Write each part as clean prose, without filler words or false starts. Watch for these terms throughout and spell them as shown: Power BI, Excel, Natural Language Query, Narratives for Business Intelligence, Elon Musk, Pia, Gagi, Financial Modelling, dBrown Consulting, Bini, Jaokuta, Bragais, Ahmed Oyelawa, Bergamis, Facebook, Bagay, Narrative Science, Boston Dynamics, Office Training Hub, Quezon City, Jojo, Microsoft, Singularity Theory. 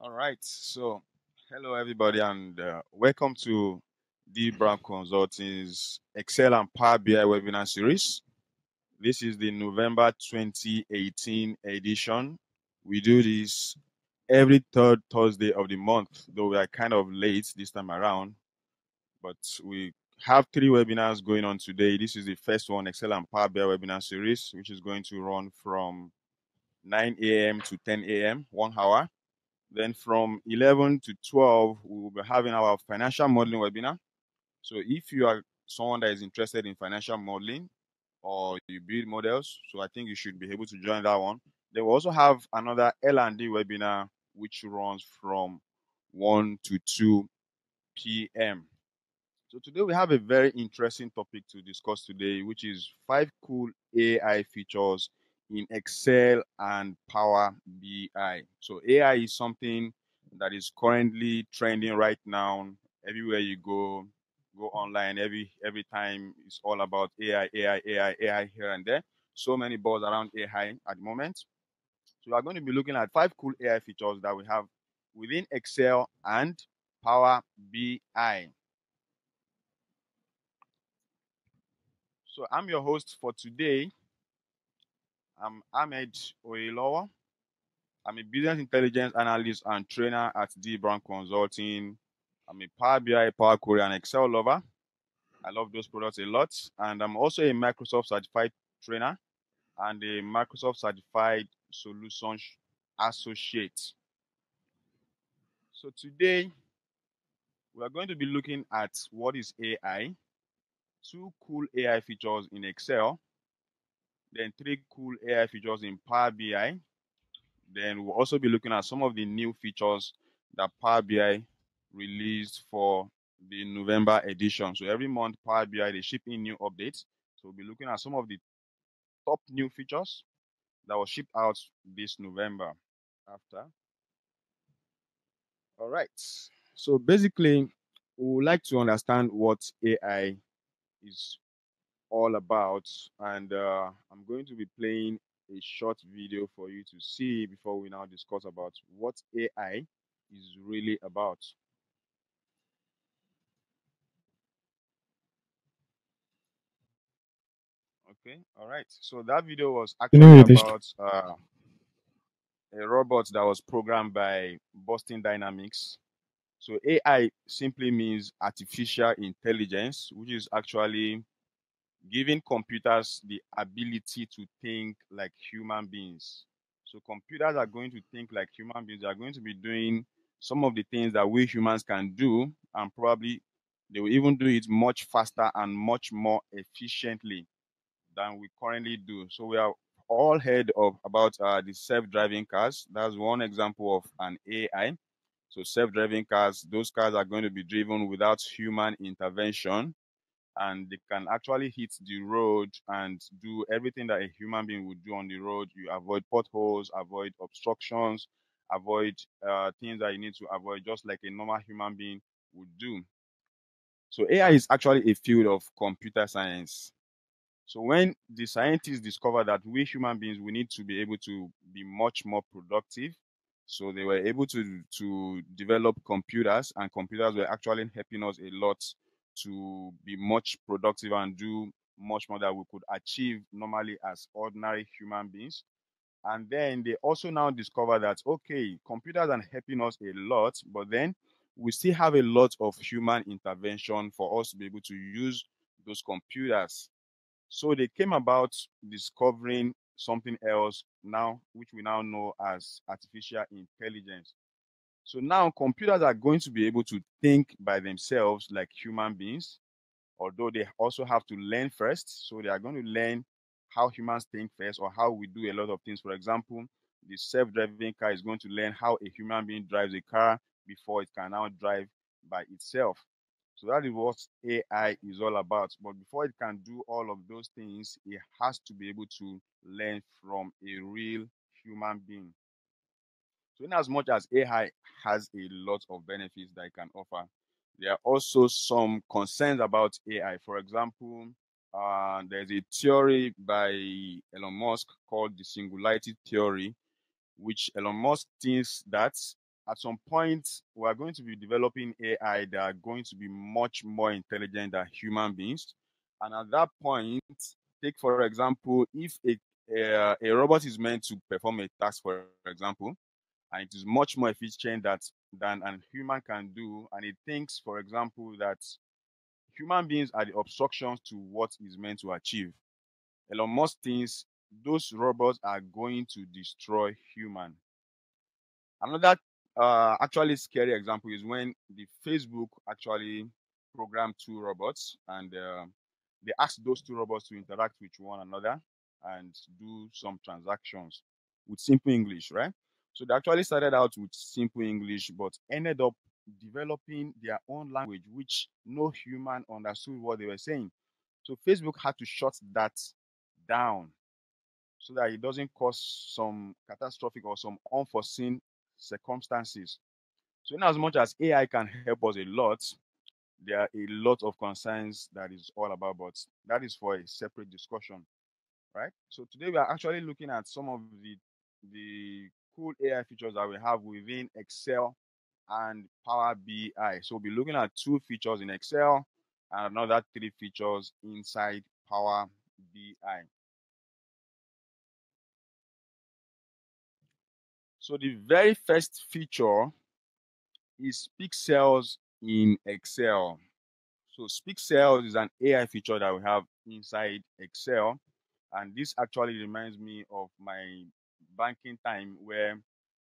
All right, so hello everybody, and welcome to dBrown Consulting's Excel and Power BI webinar series. This is the November 2018 edition. We do this every third Thursday of the month, though we are kind of late this time around. But we have three webinars going on today. This is the first one, Excel and Power BI webinar series, which is going to run from 9 a.m. to 10 a.m., 1 hour. Then from 11 to 12, we will be having our financial modeling webinar. So if you are someone that is interested in financial modeling or you build models, so I think you should be able to join that one. They will also have another L&D webinar, which runs from 1 to 2 p.m. So today we have a very interesting topic to discuss today, which is 5 cool AI features in Excel and Power BI. So AI is something that is currently trending right now. Everywhere you go online, every time it's all about AI, AI, AI, AI here and there. So many buzz around AI at the moment. So we're going to be looking at 5 cool AI features that we have within Excel and Power BI. So I'm your host for today. I'm Ahmed Oyelawa. I'm a business intelligence analyst and trainer at dBrown Consulting. I'm a Power BI, Power Query, and Excel lover. I love those products a lot. And I'm also a Microsoft certified trainer and a Microsoft certified solution associate. So today, we are going to be looking at what is AI, 2 cool AI features in Excel, then 3 cool AI features in Power BI. Then we'll also be looking at some of the new features that Power BI released for the November edition. So every month, Power BI, they ship in new updates. So we'll be looking at some of the top new features that were shipped out this November after. All right. So basically, we would like to understand what AI is all about, and I'm going to be playing a short video for you to see before we now discuss about what AI is really about. Okay, all right, so that video was actually about a robot that was programmed by Boston Dynamics. So AI simply means artificial intelligence, which is actually giving computers the ability to think like human beings. So computers are going to think like human beings. They are going to be doing some of the things that we humans can do, and probably they will even do it much faster and much more efficiently than we currently do. So we are all heard of about the self-driving cars. That's one example of an AI. So self-driving cars, those cars are going to be driven without human intervention, and they can actually hit the road and do everything that a human being would do on the road. You avoid potholes, avoid obstructions, avoid things that you need to avoid, just like a normal human being would do. So AI is actually a field of computer science. So when the scientists discovered that we human beings, we need to be able to be much more productive, so they were able to develop computers, and computers were actually helping us a lot to be much productive and do much more that we could achieve normally as ordinary human beings. And then they also now discover that, okay, computers are helping us a lot, but then we still have a lot of human intervention for us to be able to use those computers. So they came about discovering something else now, which we now know as artificial intelligence. So now computers are going to be able to think by themselves like human beings, although they also have to learn first. So they are going to learn how humans think first, or how we do a lot of things. For example, the self-driving car is going to learn how a human being drives a car before it can now drive by itself. So that is what AI is all about. But before it can do all of those things, it has to be able to learn from a real human being. So in as much as AI has a lot of benefits that it can offer, there are also some concerns about AI. For example, there's a theory by Elon Musk called the Singularity Theory, which Elon Musk thinks that at some point, we are going to be developing AI that are going to be much more intelligent than human beings. And at that point, take, for example, if a robot is meant to perform a task, for example, and it is much more efficient than a human can do, and it thinks, for example, that human beings are the obstructions to what is meant to achieve. Elon Musk thinks those robots are going to destroy human. Another actually scary example is when the Facebook actually programmed two robots, and they asked those two robots to interact with one another and do some transactions with simple English, right? So they actually started out with simple English, but ended up developing their own language, which no human understood what they were saying. So Facebook had to shut that down so that it doesn't cause some catastrophic or some unforeseen circumstances. So in as much as AI can help us a lot, there are a lot of concerns that is all about, but that is for a separate discussion, right? So today we are actually looking at some of the cool AI features that we have within Excel and Power BI. So we'll be looking at 2 features in Excel and another 3 features inside Power BI. So the very first feature is Speak Cells in Excel. So Speak Cells is an AI feature that we have inside Excel. And this actually reminds me of my banking time, where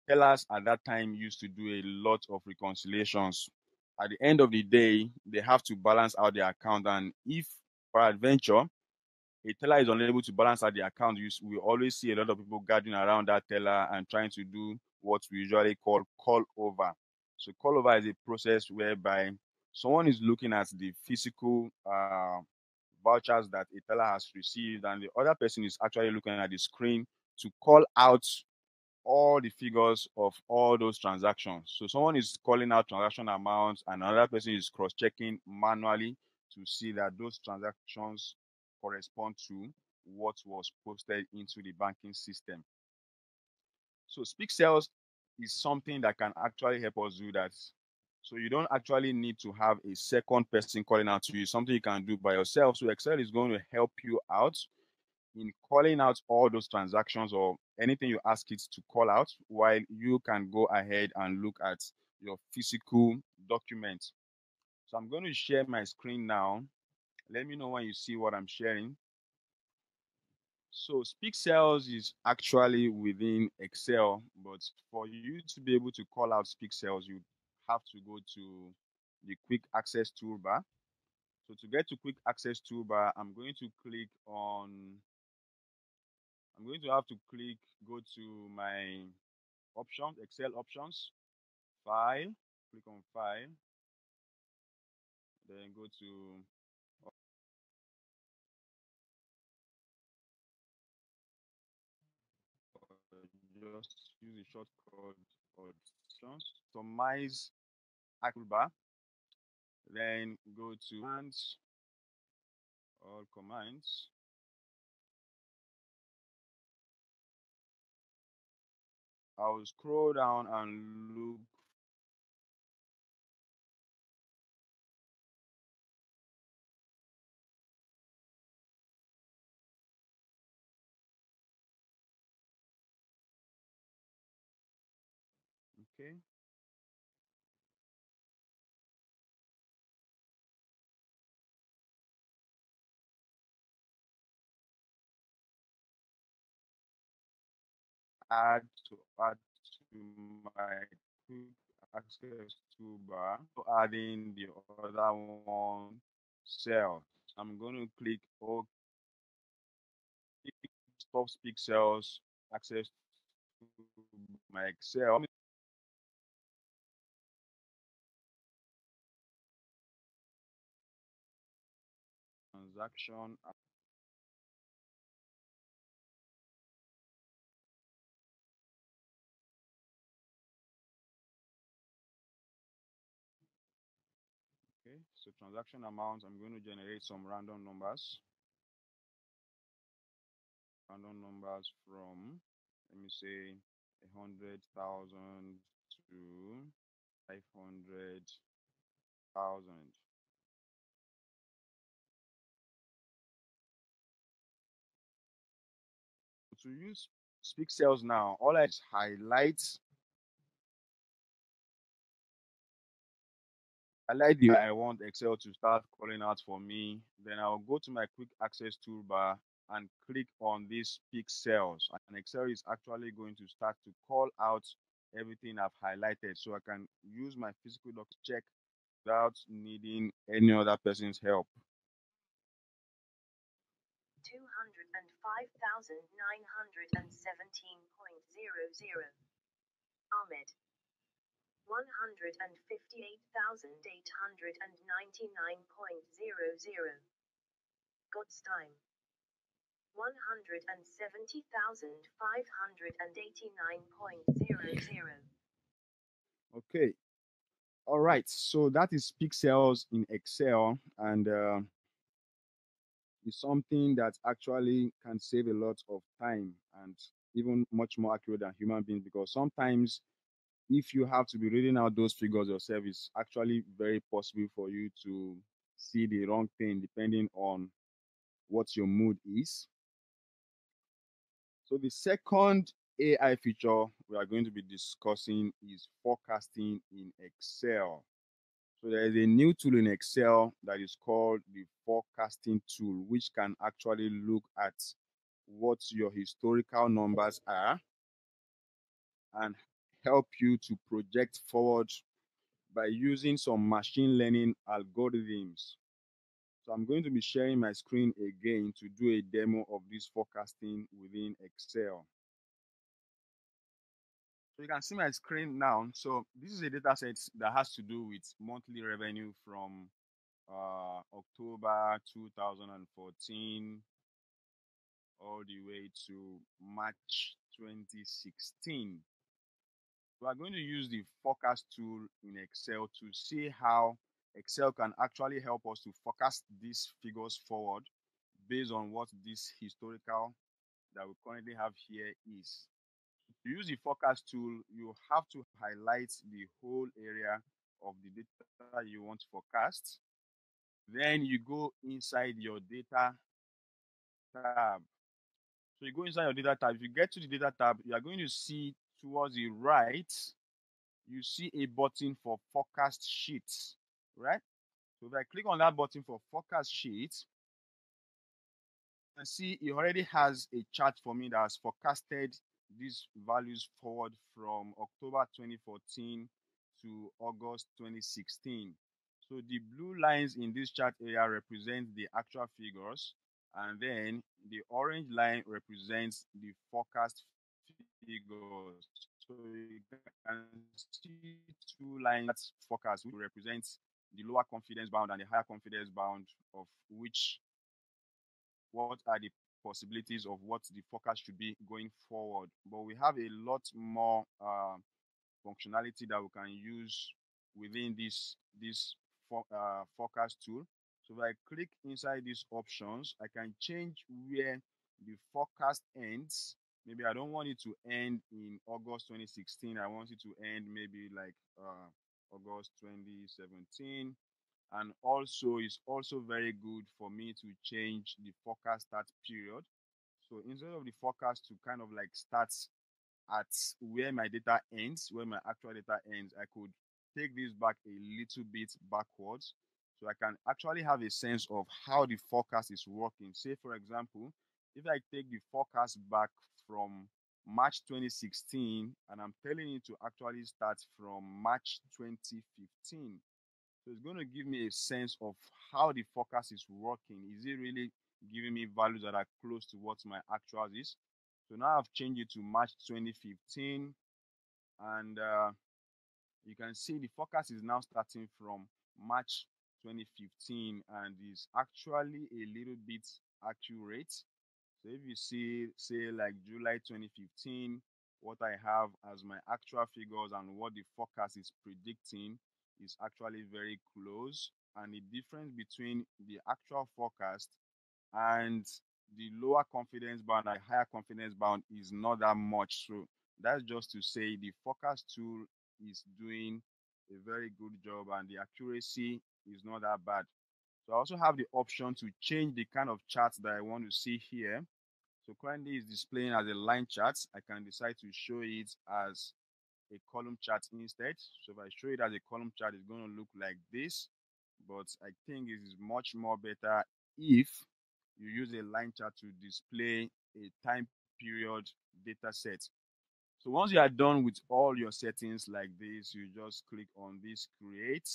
tellers at that time used to do a lot of reconciliations. At the end of the day, they have to balance out their account. And if, peradventure, a teller is unable to balance out the account, we always see a lot of people gathering around that teller and trying to do what we usually call call over. So call over is a process whereby someone is looking at the physical vouchers that a teller has received, and the other person is actually looking at the screen to call out all the figures of all those transactions. So someone is calling out transaction amounts, and another person is cross-checking manually to see that those transactions correspond to what was posted into the banking system. So Speak Cells is something that can actually help us do that. So you don't actually need to have a second person calling out to you, something you can do by yourself. So Excel is going to help you out in calling out all those transactions or anything you ask it to call out, while you can go ahead and look at your physical document. So I'm going to share my screen now. Let me know when you see what I'm sharing. So Speak Cells is actually within Excel, but for you to be able to call out Speak Cells, you have to go to the Quick Access Toolbar. So to get to Quick Access Toolbar, I'm going to have to click, go to my options, Excel options, File, click on File, then go to just use a shortcut or Customize Toolbar, then go to Commands, All Commands. I'll scroll down and look. Okay. Add to my Quick Access Toolbar, adding the other one cell. I'm going to click OK. Stop Speak Cells. Access to my Excel. Transaction. So transaction amounts, I'm going to generate some random numbers from, let me say, 100,000 to 500,000. To use Speak Sales now, all I just highlight the I want Excel to start calling out for me. Then I'll go to my quick access toolbar and click on this Speak Sales. And Excel is actually going to start to call out everything I've highlighted, so I can use my physical doc check without needing any other person's help. 5,917.00. Ahmed. 158,899.00. Godstein. 170,589.00. Okay. All right. So that is Speak Sales in Excel, and is something that actually can save a lot of time and even much more accurate than human beings, because sometimes if you have to be reading out those figures yourself, it's actually very possible for you to see the wrong thing depending on what your mood is. So the second AI feature we are going to be discussing is forecasting in Excel. So there is a new tool in Excel that is called the forecasting tool, which can actually look at what your historical numbers are and help you to project forward by using some machine learning algorithms. So I'm going to be sharing my screen again to do a demo of this forecasting within Excel. So you can see my screen now. So this is a data set that has to do with monthly revenue from October 2014 all the way to March 2016. We are going to use the forecast tool in Excel to see how Excel can actually help us to forecast these figures forward based on what this historical that we currently have here is. To use the forecast tool, you have to highlight the whole area of the data you want to forecast. Then you go inside your data tab. So you go inside your data tab. If you get to the data tab, you are going to see towards the right, you see a button for forecast sheets, right? So if I click on that button for forecast sheets, you can see it already has a chart for me that has forecasted these values forward from October 2014 to August 2016. So the blue lines in this chart area represent the actual figures, and then the orange line represents the forecast figures. So you can see two lines forecast, which represents the lower confidence bound and the higher confidence bound of which what are the possibilities of what the forecast should be going forward. But we have a lot more functionality that we can use within this forecast tool. So if I click inside these options, I can change where the forecast ends. Maybe I don't want it to end in August 2016. I want it to end maybe like August 2017. And also, it's also very good for me to change the forecast start period. So instead of the forecast to kind of like start at where my data ends, where my actual data ends, I could take this back a little bit backwards. So I can actually have a sense of how the forecast is working. Say, for example, if I take the forecast back from March 2016, and I'm telling it to actually start from March 2015. So it's going to give me a sense of how the forecast is working. Is it really giving me values that are close to what my actuals is? So now I've changed it to March 2015. And you can see the forecast is now starting from March 2015 and is actually a little bit accurate. So if you see, say, like July 2015, what I have as my actual figures and what the forecast is predicting is actually very close, and the difference between the actual forecast and the lower confidence bound and higher confidence bound is not that much. So that's just to say the forecast tool is doing a very good job, and the accuracy is not that bad. So I also have the option to change the kind of charts that I want to see here. So currently it's displaying as a line chart. I can decide to show it as a column chart instead. So if I show it as a column chart, it's going to look like this. But I think it is much more better if you use a line chart to display a time period data set. So once you are done with all your settings like this, you just click on this create,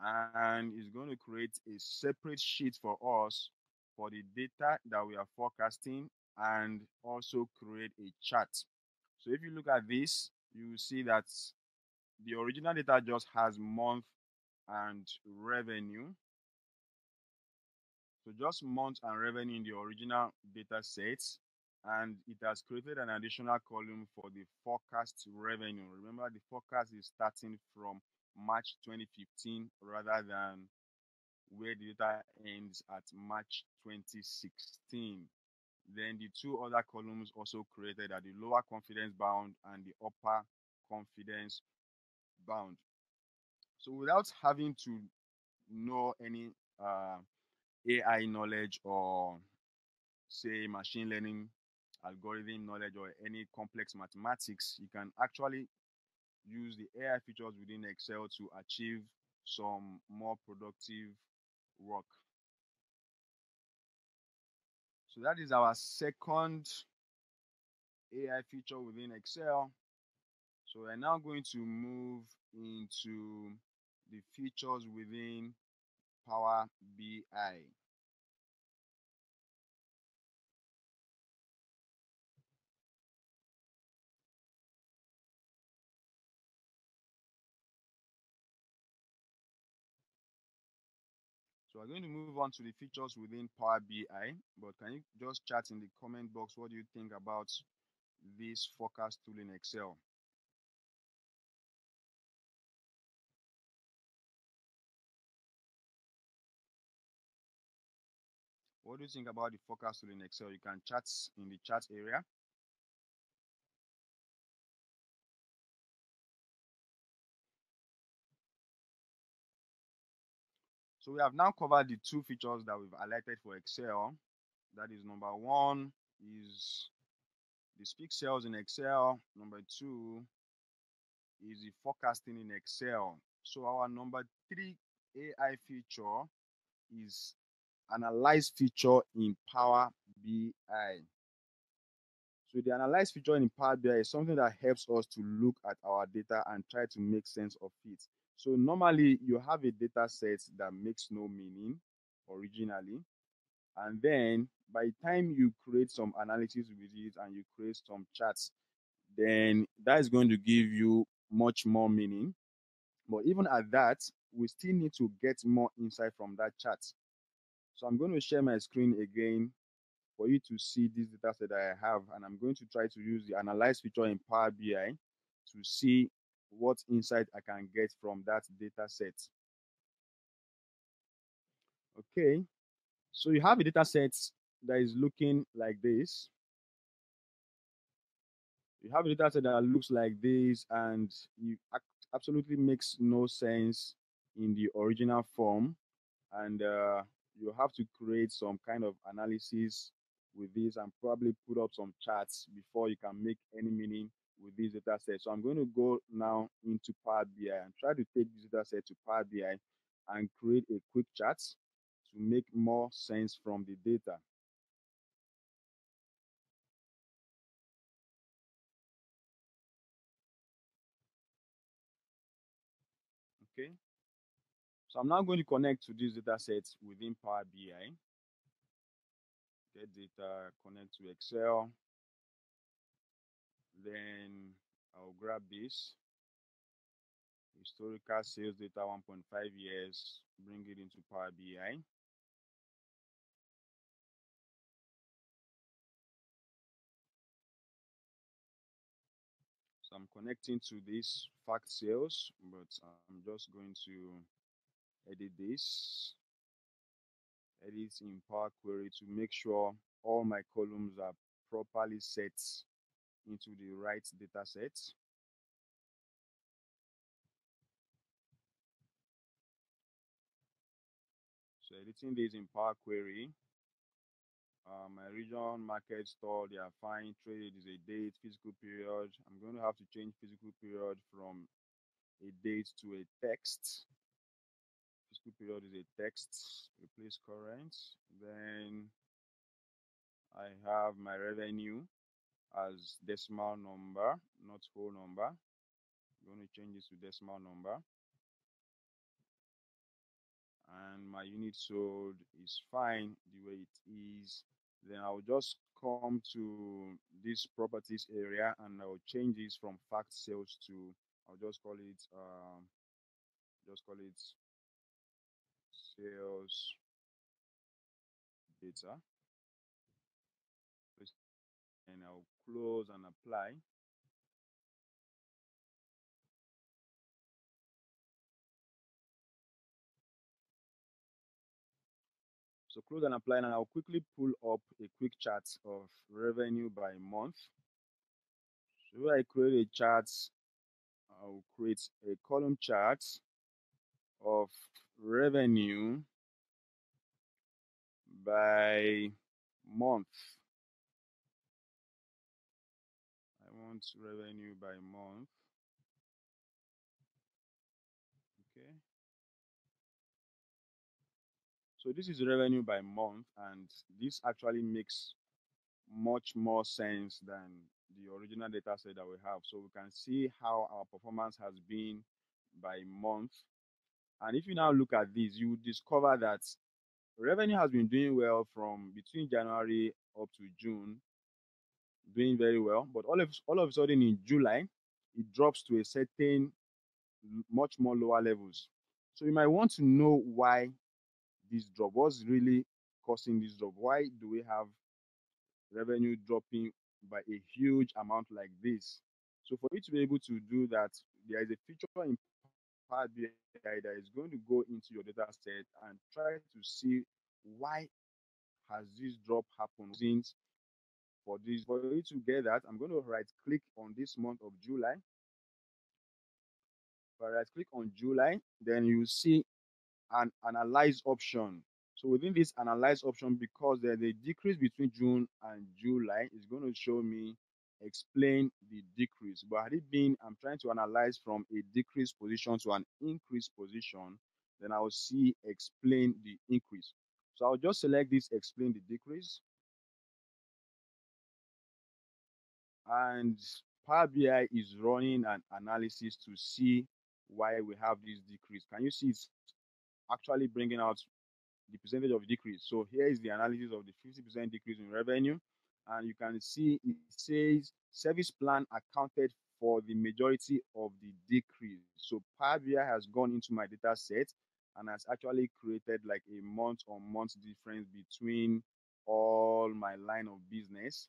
and it's going to create a separate sheet for us for the data that we are forecasting, and also create a chart. So if you look at this, you will see that the original data just has month and revenue. So just month and revenue in the original data sets. And it has created an additional column for the forecast revenue. Remember, the forecast is starting from March 2015 rather than where the data ends at March 2016. Then the two other columns also created are the lower confidence bound and the upper confidence bound. So without having to know any AI knowledge or, say, machine learning algorithm knowledge or any complex mathematics, you can actually use the AI features within Excel to achieve some more productive work. So that is our second AI feature within Excel. So we're now going to move into the features within Power BI. We're going to move on to the features within Power BI, but can you just chat in the comment box, what do you think about this forecast tool in Excel? What do you think about the forecast tool in Excel? You can chat in the chat area. So we have now covered the two features that we've highlighted for Excel. That is, number one is the speak cells in Excel. Number two is the forecasting in Excel. So our number three AI feature is analyze feature in Power BI. So the analyze feature in Power BI is something that helps us to look at our data and try to make sense of it. So normally you have a data set that makes no meaning originally, and then by the time you create some analysis with it and you create some charts, then that is going to give you much more meaning. But even at that, we still need to get more insight from that chart. So I'm going to share my screen again for you to see this data set that I have, and I'm going to try to use the analyze feature in Power BI to see what insight I can get from that data set. Okay, so you have a data set that is looking like this. You have a data set that looks like this, and it absolutely makes no sense in the original form. And you have to create some kind of analysis with this and probably put up some charts before you can make any meaning with this data set. So I'm going to go now into Power BI and try to take this data set to Power BI and create a quick chart to make more sense from the data. Okay. So I'm now going to connect to this data set within Power BI. Get data, connect to Excel. Then I'll grab this historical sales data, 1.5 years, bring it into Power BI. So I'm connecting to this fact sales, but I'm just going to edit this. Edit in Power Query to make sure all my columns are properly set into the right data set. So editing this in Power Query. My region, market, store, they are fine. Trade is a date, physical period. I'm going to have to change physical period from a date to a text. Physical period is a text, replace current. Then I have my revenue as decimal number, not whole number. I'm going to change this to decimal number. And my unit sold is fine the way it is. Then I'll just come to this properties area and I'll change this from fact sales to, I'll just call it sales data. And I'll close and apply. So close and apply, and I'll quickly pull up a quick chart of revenue by month. So when I create a chart, I'll create a column chart of revenue by month. I want revenue by month. Okay. So this is revenue by month, and this actually makes much more sense than the original data set that we have. So we can see how our performance has been by month. And if you now look at this, you will discover that revenue has been doing well from between January up to June, doing very well. But all of a sudden in July, it drops to a certain much more lower levels. So you might want to know why this drop, what's really causing this drop? Why do we have revenue dropping by a huge amount like this? So for you to be able to do that, there is a feature in Power BI that is going to go into your data set and try to see why has this drop happened. Since for this, for you to get that, I'm going to right click on this month of July. If I right click on July, then you see an analyze option. So within this analyze option, because there's a decrease between June and July, it's going to show me explain the decrease. But had it been I'm trying to analyze from a decreased position to an increased position, then I'll see explain the increase. So I'll just select this explain the decrease, and Power BI is running an analysis to see why we have this decrease. Can you see it? Actually bringing out the percentage of decrease. So here is the analysis of the 50% decrease in revenue. And you can see it says service plan accounted for the majority of the decrease. So Power BI has gone into my data set and has actually created like a month-on-month difference between all my line of business.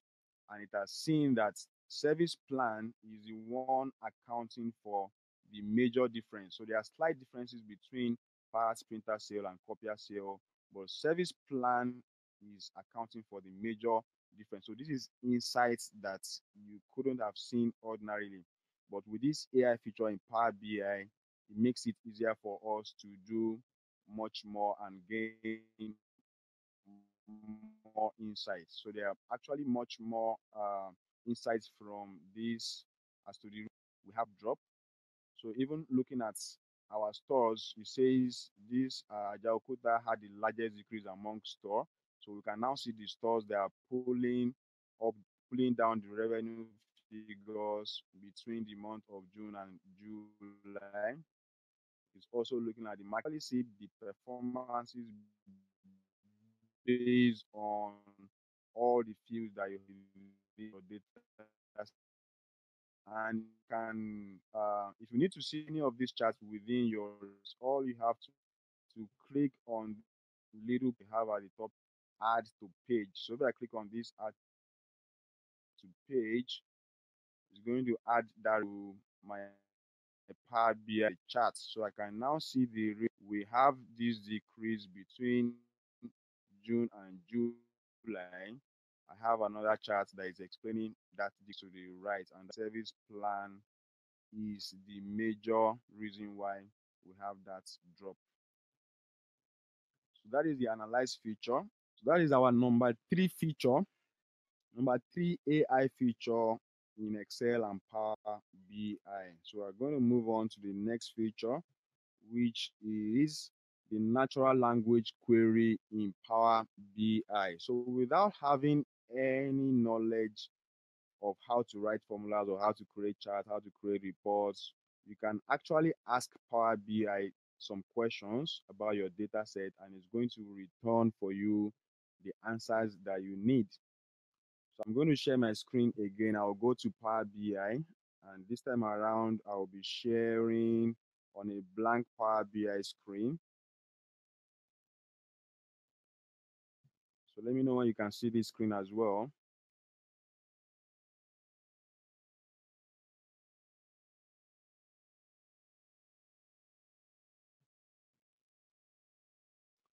And it has seen that service plan is the one accounting for the major difference. So there are slight differences between parts, printer sale, and copier sale, but service plan is accounting for the major difference. So this is insights that you couldn't have seen ordinarily, but with this AI feature in Power BI, it makes it easier for us to do much more and gain more insights. So there are actually much more insights from this as to the we have dropped. So even looking at our stores, it says this Jaokuta had the largest decrease among stores. So we can now see the stores that are pulling down the revenue figures between the month of June and July. It's also looking at the market, see the performances based on all the fields that you have in your data. And can if you need to see any of these charts within yours, all you have to click on little we have at the top, add to page. So if I click on this add to page, it's going to add that to my Power BI chart. So I can now see the we have this decrease between June and July. I have another chart that is explaining that to the right, and the service plan is the major reason why we have that drop. So So that is the analyze feature. So that is our number 3 feature, number 3 AI feature in Excel and Power BI. So we're going to move on to the next feature, which is the natural language query in Power BI. So without having any knowledge of how to write formulas or how to create charts, how to create reports, you can actually ask Power BI some questions about your data set, and it's going to return for you the answers that you need. So I'm going to share my screen again. I'll go to Power BI, and this time around, I'll be sharing on a blank Power BI screen. So let me know when you can see this screen as well.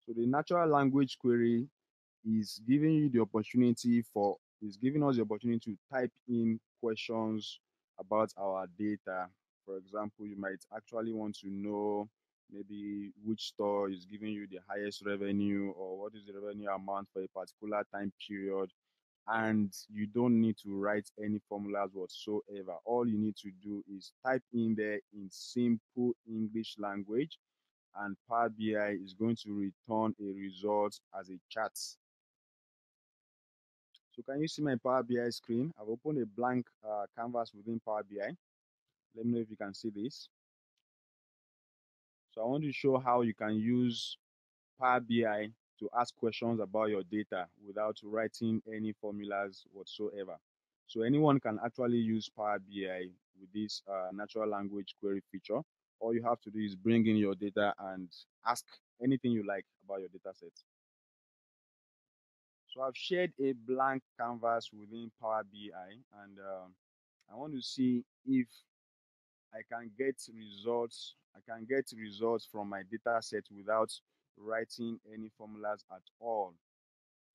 So the natural language query is giving you the opportunity for, is giving us the opportunity to type in questions about our data. For example, you might actually want to know maybe which store is giving you the highest revenue, or what is the revenue amount for a particular time period. And you don't need to write any formulas whatsoever. All you need to do is type in there in simple English language, and Power BI is going to return a result as a chart. So can you see my Power BI screen? I've opened a blank canvas within Power BI. Let me know if you can see this. So I want to show how you can use Power BI to ask questions about your data without writing any formulas whatsoever. So anyone can actually use Power BI with this natural language query feature. All you have to do is bring in your data and ask anything you like about your data set. So I've shared a blank canvas within Power BI, and I want to see if I can get results. I can get results from my data set without writing any formulas at all.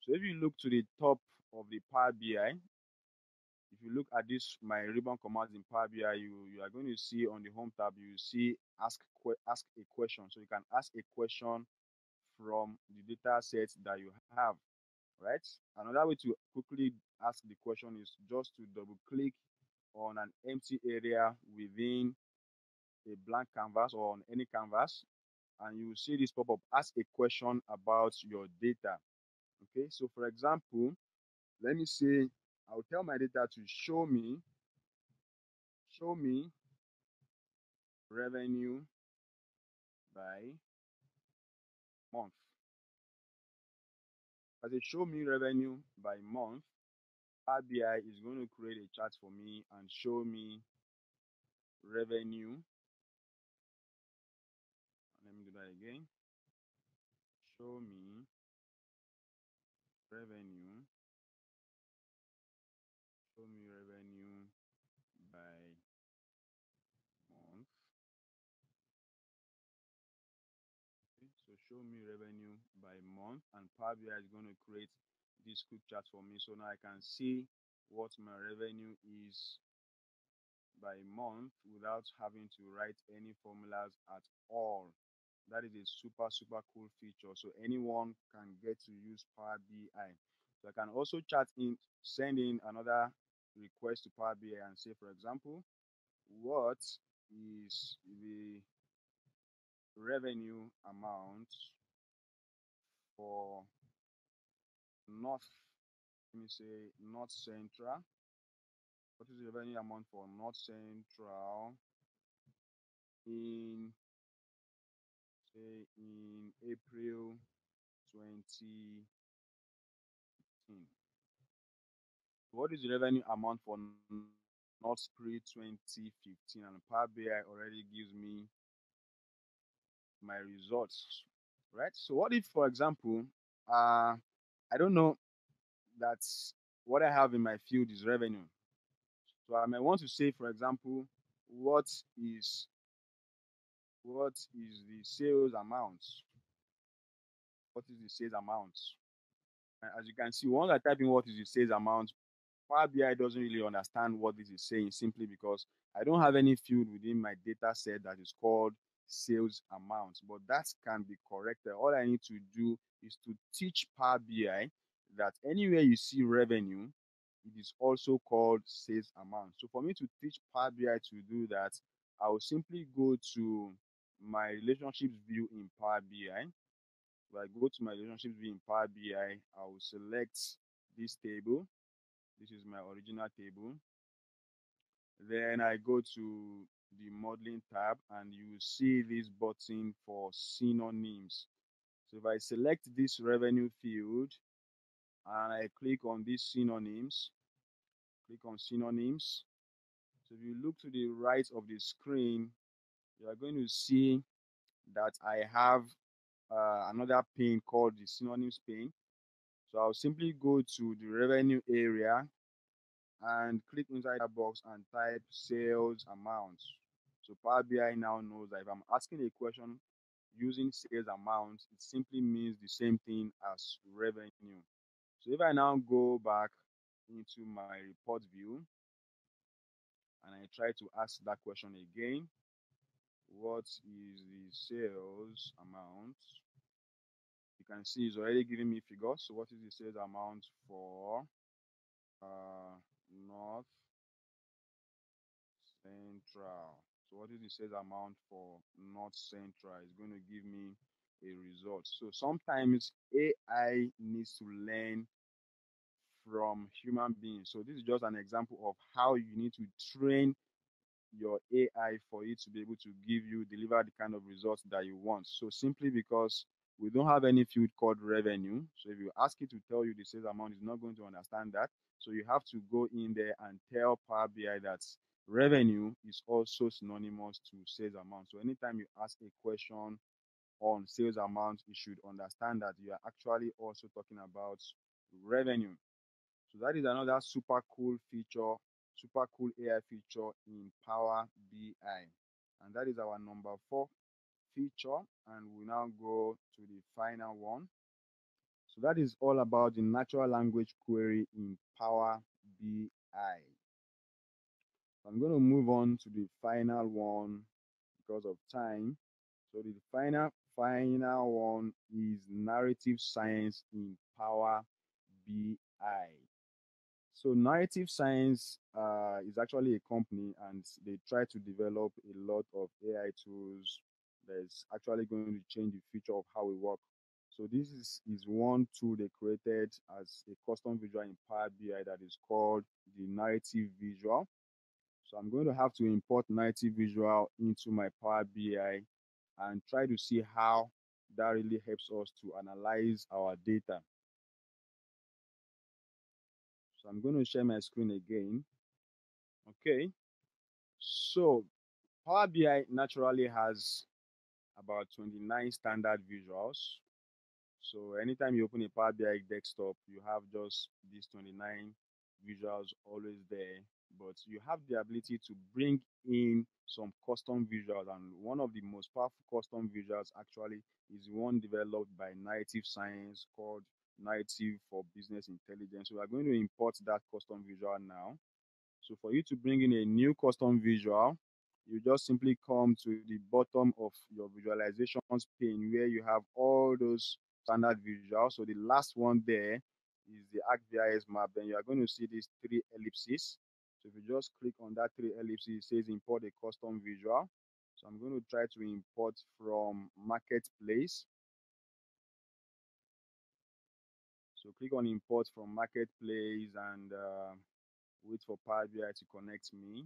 So if you look to the top of the Power BI, if you look at this, my ribbon commands in Power BI, you are going to see on the home tab, you see ask a question. So you can ask a question from the data set that you have, right? Another way to quickly ask the question is just to double click on an empty area within a blank canvas or on any canvas, and you will see this pop up, ask a question about your data. Okay, so for example, let me say, I'll tell my data to show me revenue by month. As it show me revenue by month, Power BI is going to create a chart for me and show me revenue. Let me do that again. Show me revenue. Show me revenue by month. Okay, so show me revenue by month, and Power BI is going to create this quick chart for me. So now I can see what my revenue is by month without having to write any formulas at all. That is a super, super cool feature. So anyone can get to use Power BI. So I can also chat in, send in another request to Power BI and say, for example, what is the revenue amount for North, let me say, North Central? What is the revenue amount for North Central in, say, in April 2018? What is the revenue amount for North April 2015? And Power BI already gives me my results, right? So what if, for example, I don't know that what I have in my field is revenue. So I might want to say, for example, what is the sales amount? What is the sales amount? And as you can see, once I type in what is the sales amount, Power BI doesn't really understand what this is saying, simply because I don't have any field within my data set that is called sales amounts, but that can be corrected. All I need to do is to teach Power BI that anywhere you see revenue, it is also called sales amount. So for me to teach Power BI to do that, I will simply go to my relationships view in Power BI. If I go to my relationships view in Power BI, I will select this table. This is my original table. Then I go to the modeling tab, and you will see this button for synonyms. So if I select this revenue field and I click on these synonyms, click on synonyms. So if you look to the right of the screen, you are going to see that I have another pane called the synonyms pane. So I'll simply go to the revenue area and click inside the box and type sales amount. So Power BI now knows that if I'm asking a question using sales amount, it simply means the same thing as revenue. So if I now go back into my report view and I try to ask that question again, what is the sales amount? You can see it's already giving me figures. So what is the sales amount for North Central? So what is the sales amount for North Central? It's going to give me a result. So sometimes AI needs to learn from human beings. So this is just an example of how you need to train your AI for it to be able to give you, deliver the kind of results that you want. So simply because we don't have any field called revenue. So if you ask it to tell you the sales amount, it's not going to understand that. So you have to go in there and tell Power BI that revenue is also synonymous to sales amount. So anytime you ask a question on sales amount, you should understand that you are actually also talking about revenue. So that is another super cool feature, super cool AI feature in Power BI. And that is our number 4 feature. And we now go to the final one. So that is all about the natural language query in Power BI. I'm going to move on to the final one because of time. So the final one is narrative science in Power BI. So Narrative Science is actually a company, and they try to develop a lot of AI tools that's actually going to change the future of how we work. So this is one tool they created as a custom visual in Power BI that is called the Narrative Visual. So I'm going to have to import Narrative Visual into my Power BI and try to see how that really helps us to analyze our data. So I'm going to share my screen again. Okay. So Power BI naturally has about 29 standard visuals. So anytime you open a Power BI desktop, you have just these 29 visuals always there. But you have the ability to bring in some custom visuals. And one of the most powerful custom visuals actually is one developed by Narrative Science called Narrative for Business Intelligence. So we are going to import that custom visual now. So for you to bring in a new custom visual, you just simply come to the bottom of your visualizations pane where you have all those standard visuals. So the last one there is the ArcGIS map. Then you are going to see these 3 ellipses. So if you just click on that 3 ellipses, it says import a custom visual. So I'm going to try to import from Marketplace. So click on import from Marketplace and wait for Power BI to connect me.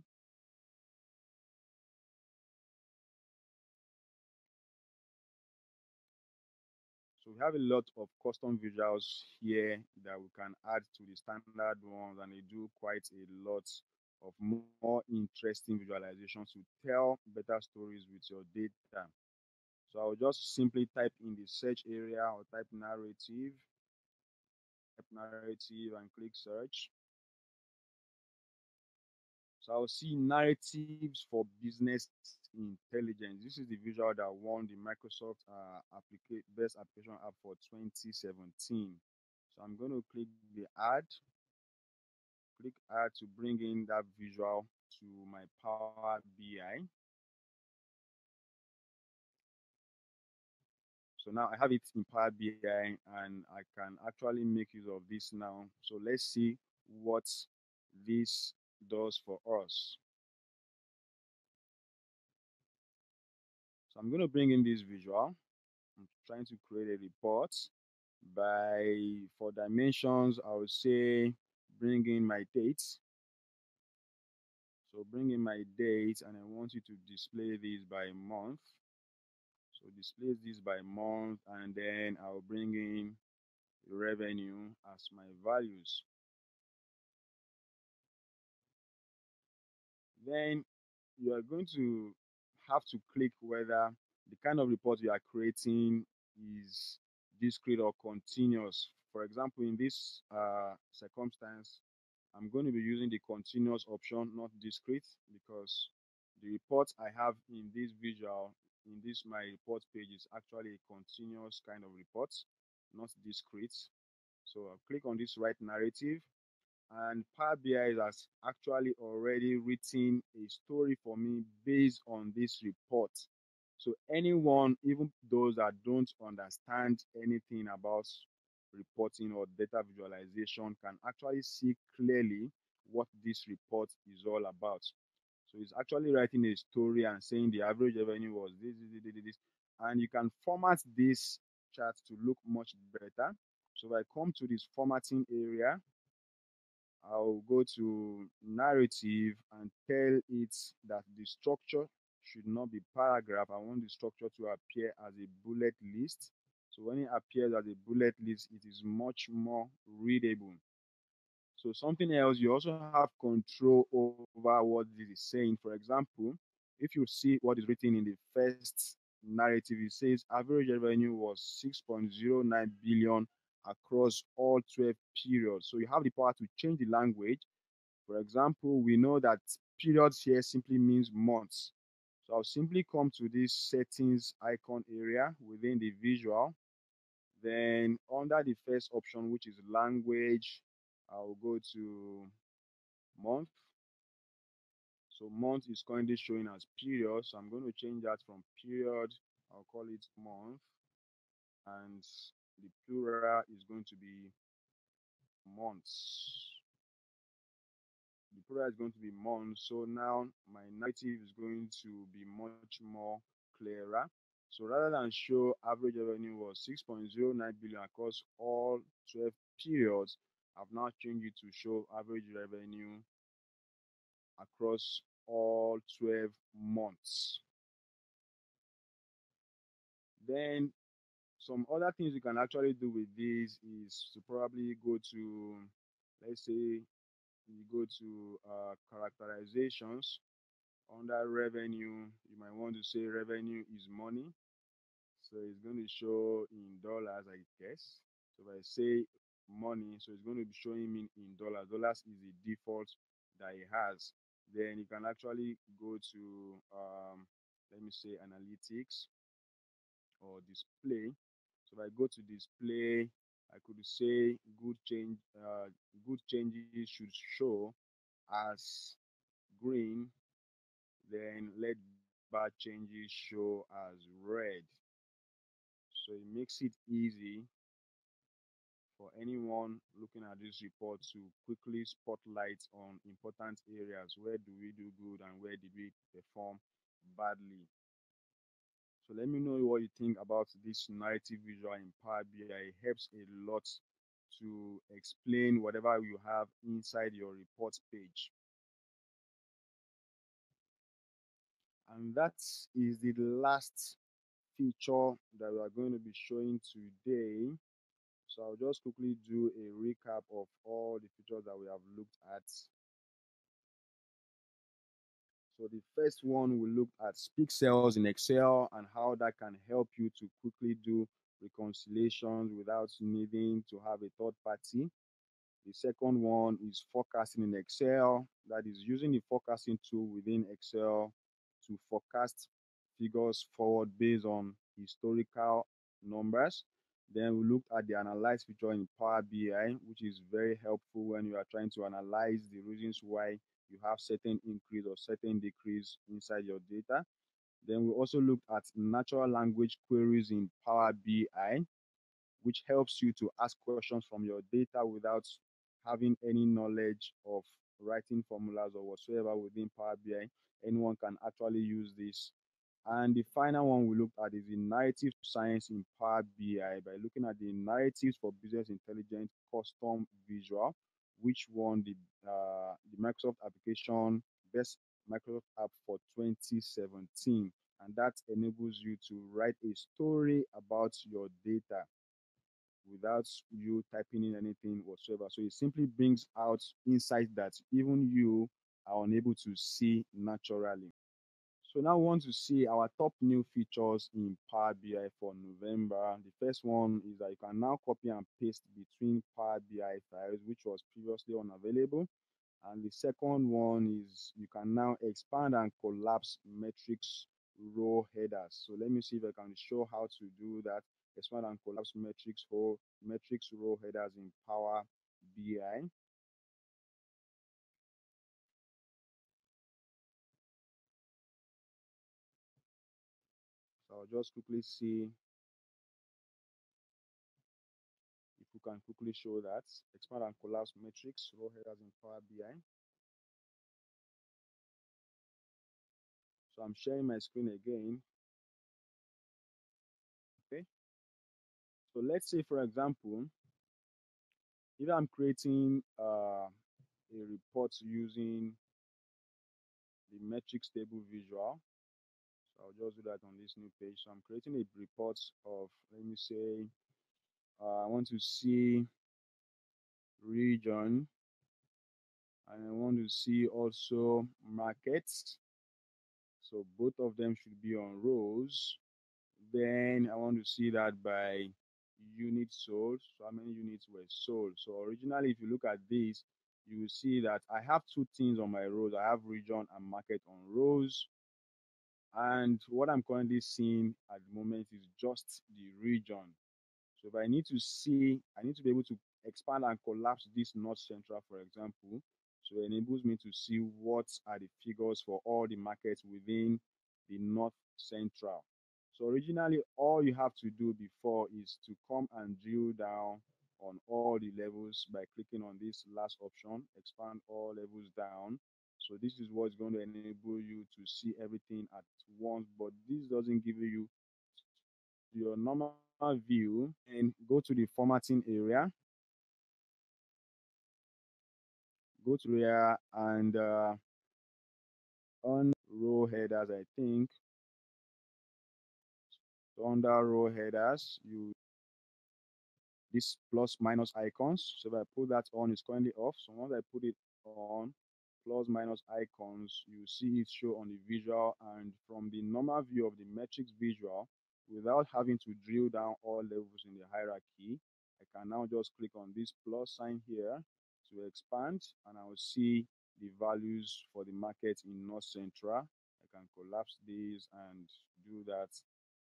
So we have a lot of custom visuals here that we can add to the standard ones, and they do quite a lot of more interesting visualizations to tell better stories with your data. So I'll just simply type in the search area or type narrative. Type narrative and click search. So I'll see Narratives for Business Intelligence. This is the visual that won the Microsoft Best Application App for 2017. So I'm going to click the add. Click add to bring in that visual to my Power BI. So now I have it in Power BI and I can actually make use of this now. So let's see what this does for us. So I'm going to bring in this visual. I'm trying to create a report for dimensions. I would say bring in my dates. So bring in my dates, and I want you to display this by month. So display this by month, and then I'll bring in revenue as my values. Then you are going to have to click whether the kind of report you are creating is discrete or continuous. For example, in this circumstance, I'm going to be using the continuous option, not discrete, because the report I have in this visual, in this my report page, is actually a continuous kind of report, not discrete. So I'll click on this right narrative, and Power BI has actually already written a story for me based on this report. So anyone, even those that don't understand anything about reporting or data visualization, can actually see clearly what this report is all about. So it's actually writing a story and saying the average revenue was this, this, this, this. And you can format this chart to look much better. So if I come to this formatting area, I'll go to narrative and tell it that the structure should not be paragraph. I want the structure to appear as a bullet list. So when it appears as a bullet list, it is much more readable. So something else, you also have control over what this is saying. For example, if you see what is written in the first narrative, it says average revenue was 6.09 billion across all 12 periods. So you have the power to change the language. For example, we know that periods here simply means months. So I'll simply come to this settings icon area within the visual. Then under the first option, which is language, I'll go to month. So month is currently showing as period. So I'm going to change that from period. I'll call it month. And the plural is going to be months. The plural is going to be months. So now my narrative is going to be much more clearer. So rather than show average revenue was 6.09 billion across all 12 periods, I've now changed it to show average revenue across all 12 months. Then some other things you can actually do with this is to probably go to, let's say, you go to characterizations. Under revenue, you might want to say revenue is money. So it's going to show in dollars, I guess. So if I say money, so it's going to be showing me in dollars. Dollars is the default that it has. Then you can actually go to, let me say, analytics or display. So if I go to display, I could say good changes should show as green, then let bad changes show as red. So it makes it easy for anyone looking at this report to quickly spotlight on important areas. Where do we do good and where did we perform badly? So let me know what you think about this narrative visual in Power BI. It helps a lot to explain whatever you have inside your report page. And that is the last feature that we are going to be showing today. So I'll just quickly do a recap of all the features that we have looked at. So the first one, we looked at speak cells in Excel and how that can help you to quickly do reconciliations without needing to have a third party. The second one is forecasting in Excel. That is using the forecasting tool within Excel to forecast figures forward based on historical numbers. Then we looked at the analyze feature in Power BI, which is very helpful when you are trying to analyze the reasons why you have certain increase or certain decrease inside your data. Then we also looked at natural language queries in Power BI, which helps you to ask questions from your data without having any knowledge of writing formulas or whatsoever within Power BI. Anyone can actually use this. And the final one we looked at is the narrative science in Power BI by looking at the narratives for business intelligence custom visual, which won the Microsoft application best Microsoft app for 2017. And that enables you to write a story about your data without you typing in anything whatsoever. So it simply brings out insights that even you are unable to see naturally. So now we want to see our top new features in Power BI for November. The first one is that you can now copy and paste between Power BI files, which was previously unavailable. And the second one is you can now expand and collapse metrics row headers. So let me see if I can show how to do that. Expand and collapse metrics row headers in Power BI. So I'll just quickly see if we can quickly show that. Expand and collapse metrics row headers in Power BI. So I'm sharing my screen again. Okay. So let's say, for example, if I'm creating a report using the metrics table visual, so I'll just do that on this new page. So I'm creating a report of, let me say, I want to see region, and I want to see also markets. So both of them should be on rows. Then I want to see that by units sold. So how many units were sold? So originally, if you look at this, you will see that I have two things on my rows. I have region and market on rows. And what I'm currently seeing at the moment is just the region. So if I need to see, I need to be able to expand and collapse this North Central, for example. So it enables me to see what are the figures for all the markets within the North Central. So originally, all you have to do before is to come and drill down on all the levels by clicking on this last option, expand all levels down. So this is what's going to enable you to see everything at once, but this doesn't give you your normal view. And go to the formatting area. Go to here and on row headers, I think. So under row headers, this plus minus icons. So if I put that on, it's currently off. So once I put it on, plus minus icons, you see it show on the visual, and from the normal view of the metrics visual, without having to drill down all levels in the hierarchy, I can now just click on this plus sign here to expand, and I will see the values for the market in North Central. I can collapse these and do that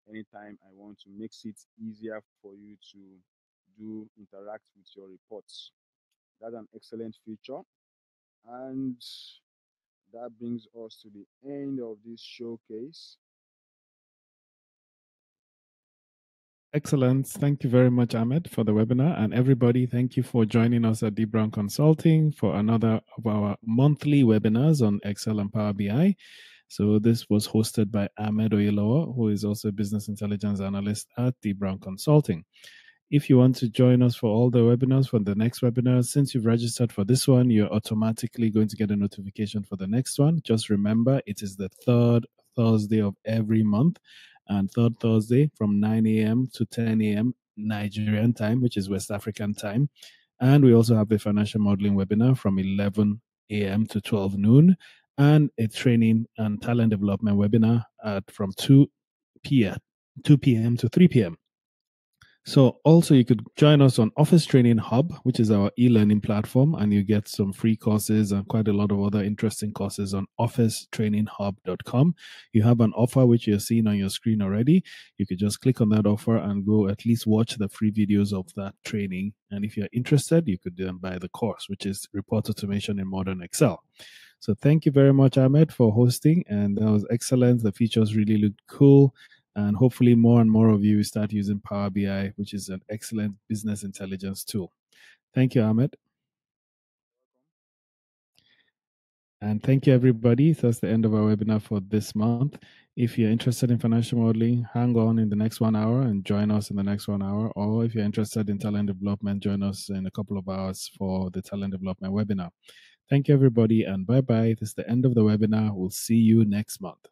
anytime I want to. Makes it easier for you to interact with your reports. That's an excellent feature. And that brings us to the end of this showcase. Excellent. Thank you very much, Ahmed, for the webinar. And everybody, thank you for joining us at D Brown Consulting for another of our monthly webinars on Excel and Power BI. So this was hosted by Ahmed Oyelawa, who is also a business intelligence analyst at D Brown Consulting. If you want to join us for all the webinars, for the next webinar, since you've registered for this one, you're automatically going to get a notification for the next one. Just remember, it is the third Thursday of every month, and third Thursday from 9 a.m. to 10 a.m. Nigerian time, which is West African time. And we also have the financial modeling webinar from 11 a.m. to 12 noon, and a training and talent development webinar from 2 p.m. to 3 p.m. So also you could join us on Office Training Hub, which is our e-learning platform, and you get some free courses and quite a lot of other interesting courses on officetraininghub.com. You have an offer which you're seeing on your screen already. You could just click on that offer and go at least watch the free videos of that training. And if you're interested, you could then buy the course, which is Report Automation in Modern Excel. So thank you very much, Ahmed, for hosting. And that was excellent. The features really looked cool. And hopefully more and more of you start using Power BI, which is an excellent business intelligence tool. Thank you, Ahmed. And thank you, everybody. That's the end of our webinar for this month. If you're interested in financial modeling, hang on in the next 1 hour and join us in the next 1 hour. Or if you're interested in talent development, join us in a couple of hours for the talent development webinar. Thank you, everybody, and bye-bye. This is the end of the webinar. We'll see you next month.